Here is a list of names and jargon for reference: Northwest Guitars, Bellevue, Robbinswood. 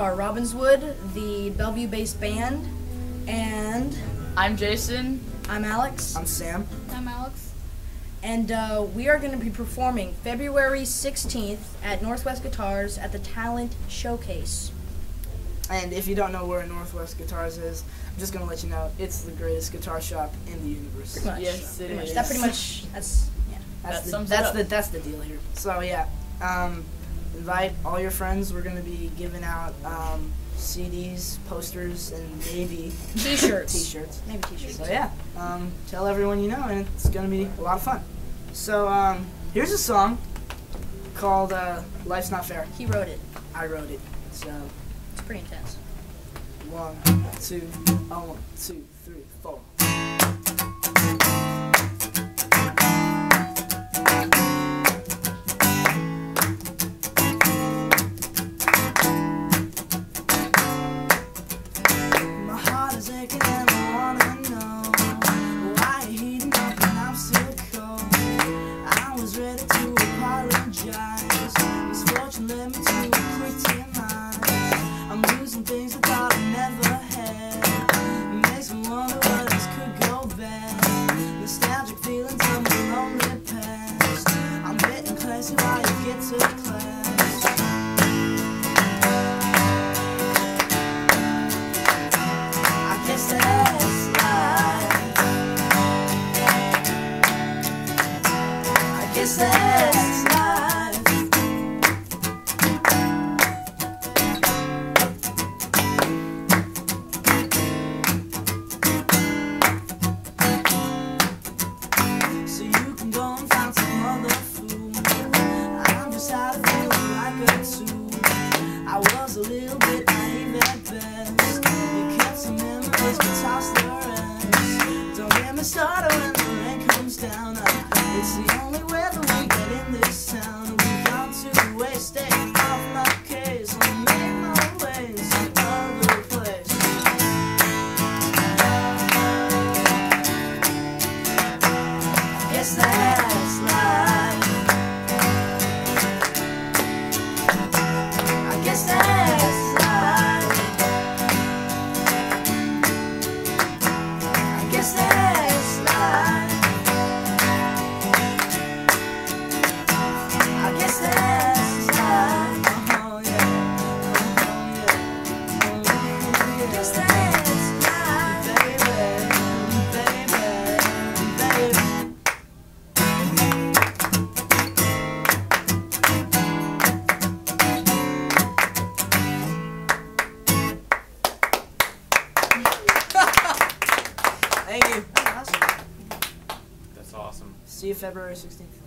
are Robbinswood, the Bellevue Bass Band, and... I'm Jason. I'm Alex. I'm Sam. I'm Alex. And we are going to be performing February 16th at Northwest Guitars at the Talent Showcase. And if you don't know where Northwest Guitars is, I'm just going to let you know, it's the greatest guitar shop in the universe. Pretty much. Yes, it is. That pretty much, that's the deal here. So yeah, invite all your friends. We're going to be giving out CDs, posters, and maybe t-shirts. Maybe t-shirts. So yeah, tell everyone you know, and it's going to be a lot of fun. So here's a song called Life's Not Fair. He wrote it. I wrote it. So... pretty intense. 1, 2, 1, 2, 3, 4. My heart is aching and I wanna know why you're heating up and I'm still cold. I was ready to apologize. Misfortune led me to a pretty mind. I'm losing things I thought I never had. It makes me wonder where this could go bad. Nostalgic feelings of my lonely past. I'm getting crazy while you get to class. I guess that's life. I guess that's life. A little bit naive at best. You kept some memories but tossed the rest. Don't get me started when the rain comes down. It's the only way that we get in this town. We've gone to waste. Stay off my case. I'll make my way to some other place. I guess that's life. I guess that's Thank you. That's awesome. See you February 16th.